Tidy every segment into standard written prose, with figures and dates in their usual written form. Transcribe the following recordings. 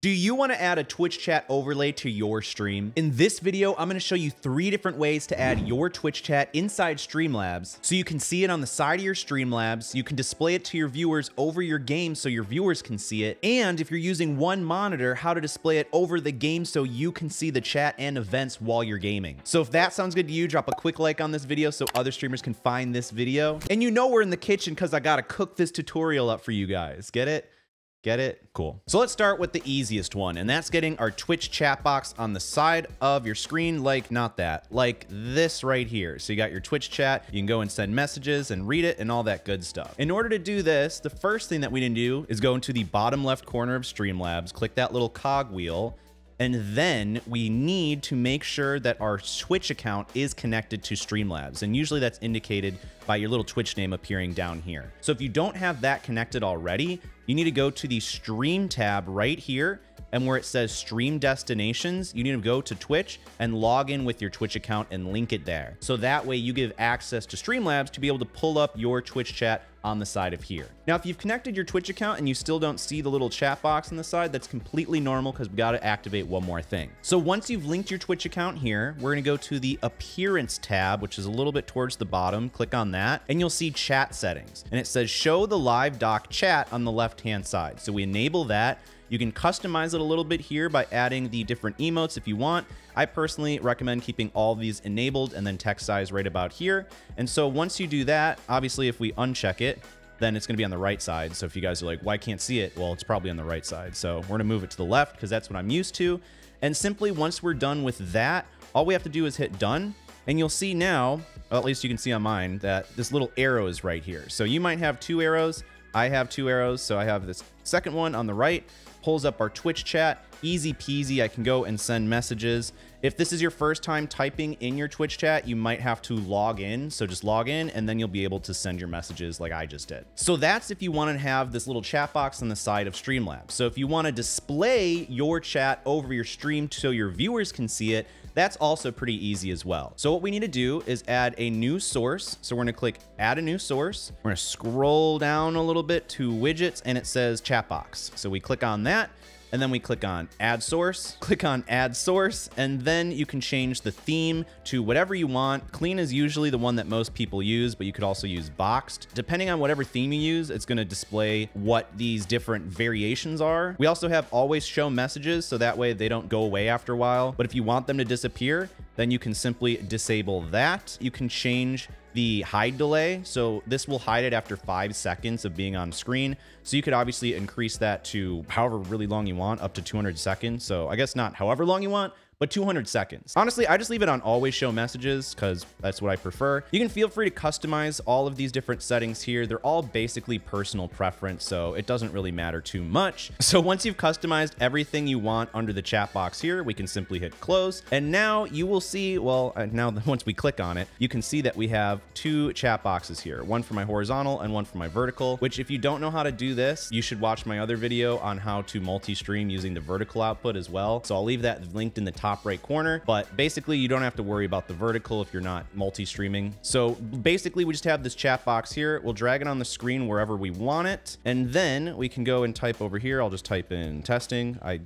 Do you want to add a Twitch chat overlay to your stream? In this video, I'm going to show you 3 different ways to add your Twitch chat inside Streamlabs so you can see it on the side of your Streamlabs, you can display it to your viewers over your game so your viewers can see it, and if you're using one monitor, how to display it over the game so you can see the chat and events while you're gaming. So if that sounds good to you, drop a quick like on this video so other streamers can find this video. And you know we're in the kitchen because I got to cook this tutorial up for you guys. Get it? Get it? Cool. So let's start with the easiest one, and that's getting our Twitch chat box on the side of your screen, like not that, like this right here. So you got your Twitch chat, you can go and send messages and read it and all that good stuff. In order to do this, the first thing that we need to do is go into the bottom left corner of Streamlabs, click that little cog wheel, and then we need to make sure that our Twitch account is connected to Streamlabs. And usually that's indicated by your little Twitch name appearing down here. So if you don't have that connected already, you need to go to the Stream tab right here, and where it says Stream Destinations, you need to go to Twitch and log in with your Twitch account and link it there. So that way you give access to Streamlabs to be able to pull up your Twitch chat on the side of here. Now, if you've connected your Twitch account and you still don't see the little chat box on the side, that's completely normal because we got to activate one more thing. So once you've linked your Twitch account here, we're going to go to the Appearance tab, which is a little bit towards the bottom. Click on that and you'll see Chat Settings, and it says Show the Live Doc Chat on the left-hand side. So we enable that. You can customize it a little bit here by adding the different emotes if you want. I personally recommend keeping all these enabled and then text size right about here. And so once you do that, obviously if we uncheck it, then it's gonna be on the right side. So if you guys are like, well, I can't see it, well, it's probably on the right side. So we're gonna move it to the left because that's what I'm used to. And simply once we're done with that, all we have to do is hit done. And you'll see now, well, at least you can see on mine, that this little arrow is right here. So you might have 2 arrows. I have 2 arrows. So I have this second one on the right, pulls up our Twitch chat. Easy peasy, I can go and send messages. If this is your first time typing in your Twitch chat, you might have to log in. So just log in and then you'll be able to send your messages like I just did. So that's if you want to have this little chat box on the side of Streamlabs. So if you want to display your chat over your stream so your viewers can see it, that's also pretty easy as well. So what we need to do is add a new source. So we're going to click add a new source. We're going to scroll down a little bit to widgets and it says chat box. So we click on that. And then we click on add source, click on add source, and then you can change the theme to whatever you want. Clean is usually the one that most people use, but you could also use boxed. Depending on whatever theme you use, it's gonna display what these different variations are. We also have always show messages, so that way they don't go away after a while. But if you want them to disappear, then you can simply disable that. You can change the hide delay. So this will hide it after 5 seconds of being on screen. So you could obviously increase that to however really long you want, up to 200 seconds. So I guess not however long you want, but 200 seconds. Honestly, I just leave it on always show messages because that's what I prefer. You can feel free to customize all of these different settings here. They're all basically personal preference, so it doesn't really matter too much. So once you've customized everything you want under the chat box here, we can simply hit close. And now you will see, well, now once we click on it, you can see that we have 2 chat boxes here, one for my horizontal and one for my vertical, which if you don't know how to do this, you should watch my other video on how to multi-stream using the vertical output as well. So I'll leave that linked in the top right corner, but basically you don't have to worry about the vertical if you're not multi-streaming. So basically we just have this chat box here. We'll drag it on the screen wherever we want it. And then we can go and type over here. I'll just type in testing. I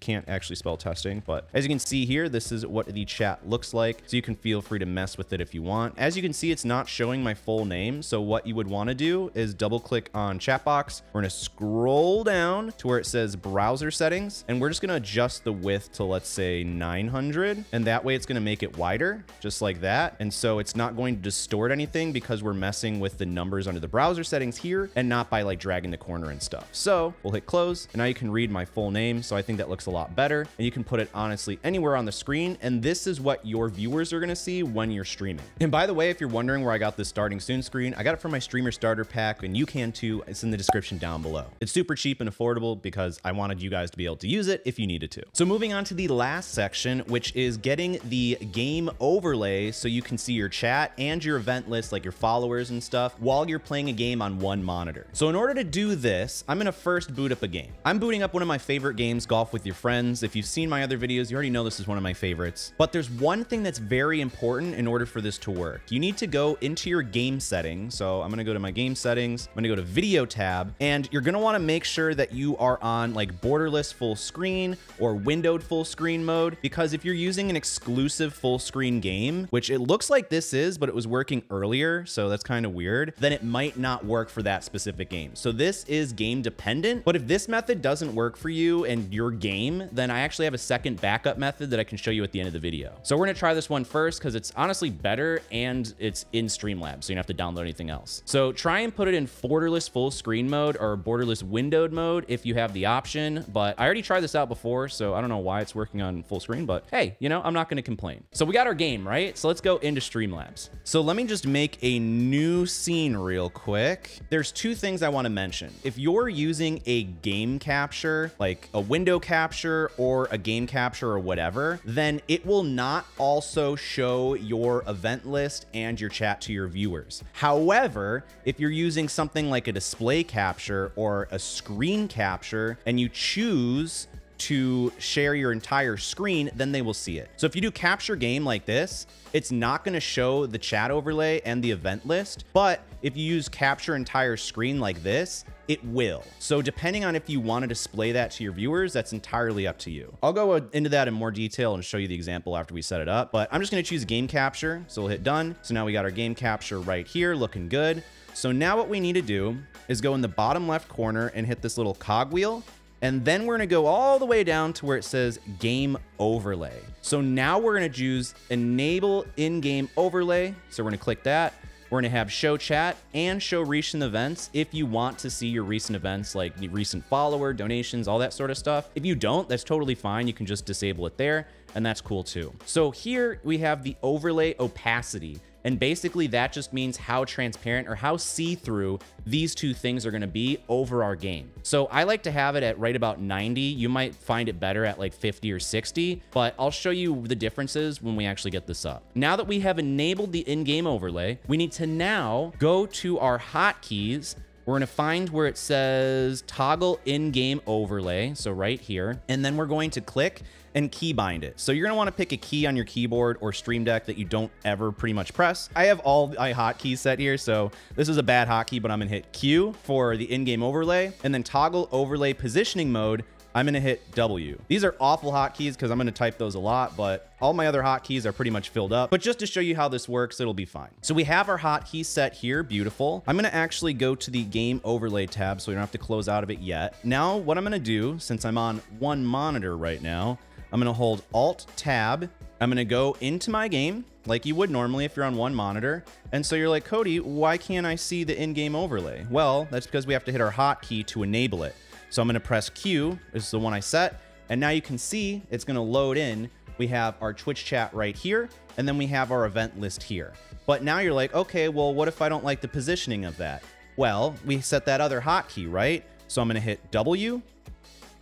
can't actually spell testing, but as you can see here, this is what the chat looks like. So you can feel free to mess with it if you want. As you can see, it's not showing my full name. So what you would want to do is double click on chat box. We're going to scroll down to where it says browser settings, and we're just going to adjust the width to, let's say, 900. And that way it's going to make it wider, just like that. And so it's not going to distort anything because we're messing with the numbers under the browser settings here and not by like dragging the corner and stuff. So we'll hit close and now you can read my full name. So I think that looks a lot better, and you can put it honestly anywhere on the screen. And this is what your viewers are going to see when you're streaming. And by the way, if you're wondering where I got this starting soon screen, I got it from my streamer starter pack, and you can too. It's in the description down below. It's super cheap and affordable because I wanted you guys to be able to use it if you needed to. So moving on to the last section section, which is getting the game overlay so you can see your chat and your event list, like your followers and stuff, while you're playing a game on one monitor. So in order to do this, I'm gonna first boot up a game. I'm booting up one of my favorite games, Golf With Your Friends. If you've seen my other videos, you already know this is one of my favorites. But there's one thing that's very important in order for this to work. You need to go into your game settings. So I'm gonna go to my game settings, I'm gonna go to video tab, and you're gonna wanna make sure that you are on like borderless full screen or windowed full screen mode, because if you're using an exclusive full screen game, which it looks like this is, but it was working earlier, so that's kind of weird, then it might not work for that specific game. So this is game dependent, but if this method doesn't work for you and your game, then I actually have a second backup method that I can show you at the end of the video. So we're gonna try this one first because it's honestly better and it's in Streamlabs, so you don't have to download anything else. So try and put it in borderless full screen mode or borderless windowed mode if you have the option, but I already tried this out before, so I don't know why it's working on full screen, but hey, you know, I'm not gonna complain. So we got our game, right? So let's go into Streamlabs. So let me just make a new scene real quick. There's two things I wanna mention. If you're using a game capture, like a window capture or a game capture or whatever, then it will not also show your event list and your chat to your viewers. However, if you're using something like a display capture or a screen capture and you choose to share your entire screen, then they will see it. So if you do capture game like this, it's not gonna show the chat overlay and the event list, but if you use capture entire screen like this, it will. So depending on if you want to display that to your viewers, that's entirely up to you. I'll go into that in more detail and show you the example after we set it up, but I'm just gonna choose game capture. So we'll hit done. So now we got our game capture right here, looking good. So now what we need to do is go in the bottom left corner and hit this little cogwheel. And then we're gonna go all the way down to where it says game overlay. So now we're gonna choose enable in-game overlay. So we're gonna click that. We're gonna have show chat and show recent events if you want to see your recent events, like the recent follower, donations, all that sort of stuff. If you don't, that's totally fine. You can just disable it there, and that's cool too. So here we have the overlay opacity. And basically that just means how transparent or how see-through these two things are gonna be over our game. So I like to have it at right about 90. You might find it better at like 50 or 60, but I'll show you the differences when we actually get this up. Now that we have enabled the in-game overlay, we need to now go to our hotkeys. We're gonna find where it says toggle in-game overlay, so right here, and then we're going to click and keybind it. So you're gonna wanna pick a key on your keyboard or Stream Deck that you don't ever pretty much press. I have all my hotkeys set here, so this is a bad hotkey, but I'm gonna hit Q for the in-game overlay, and then toggle overlay positioning mode, I'm gonna hit W. These are awful hotkeys because I'm gonna type those a lot, but all my other hotkeys are pretty much filled up. But just to show you how this works, it'll be fine. So we have our hotkey set here, beautiful. I'm gonna actually go to the game overlay tab so we don't have to close out of it yet. Now, what I'm gonna do, since I'm on one monitor right now, I'm gonna hold Alt Tab. I'm gonna go into my game like you would normally if you're on one monitor. And so you're like, Cody, why can't I see the in-game overlay? Well, that's because we have to hit our hotkey to enable it. So I'm gonna press Q, this is the one I set, and now you can see it's gonna load in. We have our Twitch chat right here, and then we have our event list here. But now you're like, okay, well, what if I don't like the positioning of that? Well, we set that other hotkey, right? So I'm gonna hit W,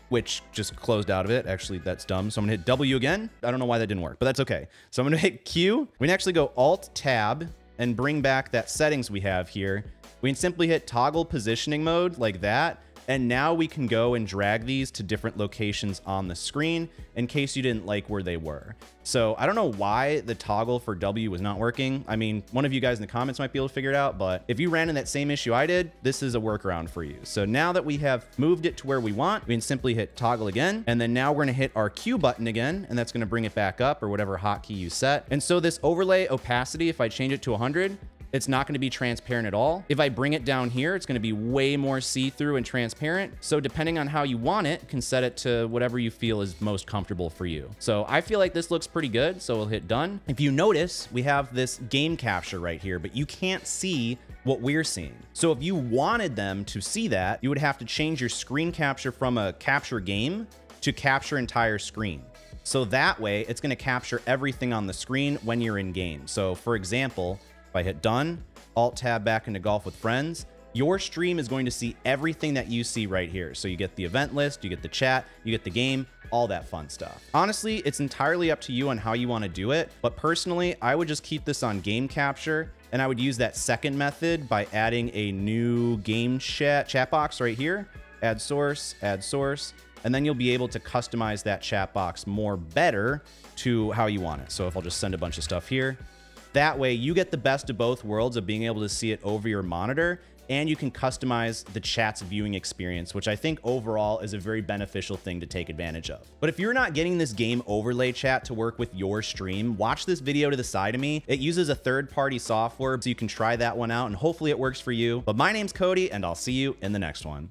which just closed out of it. Actually, that's dumb. So I'm gonna hit W again. I don't know why that didn't work, but that's okay. So I'm gonna hit Q. We can actually go Alt Tab and bring back that settings we have here. We can simply hit toggle positioning mode like that. And now we can go and drag these to different locations on the screen in case you didn't like where they were. So I don't know why the toggle for W was not working. I mean, one of you guys in the comments might be able to figure it out, but if you ran in that same issue I did, this is a workaround for you. So now that we have moved it to where we want, we can simply hit toggle again. And then now we're gonna hit our Q button again, and that's gonna bring it back up or whatever hotkey you set. And so this overlay opacity, if I change it to 100, it's not gonna be transparent at all. If I bring it down here, it's gonna be way more see-through and transparent. So depending on how you want it, you can set it to whatever you feel is most comfortable for you. So I feel like this looks pretty good, so we'll hit done. If you notice, we have this game capture right here, but you can't see what we're seeing. So if you wanted them to see that, you would have to change your screen capture from a capture game to capture entire screen. So that way, it's gonna capture everything on the screen when you're in game. So for example, I hit done, Alt Tab back into Golf with Friends, your stream is going to see everything that you see right here. So you get the event list, you get the chat, you get the game, all that fun stuff. Honestly, it's entirely up to you on how you want to do it, but personally, I would just keep this on game capture, and I would use that second method by adding a new game chat box right here. Add source, and then you'll be able to customize that chat box more better to how you want it. So if I'll just send a bunch of stuff here, that way you get the best of both worlds of being able to see it over your monitor, and you can customize the chat's viewing experience, which I think overall is a very beneficial thing to take advantage of. But if you're not getting this game overlay chat to work with your stream, watch this video to the side of me. It uses a third-party software, so you can try that one out, and hopefully it works for you. But my name's Cody, and I'll see you in the next one.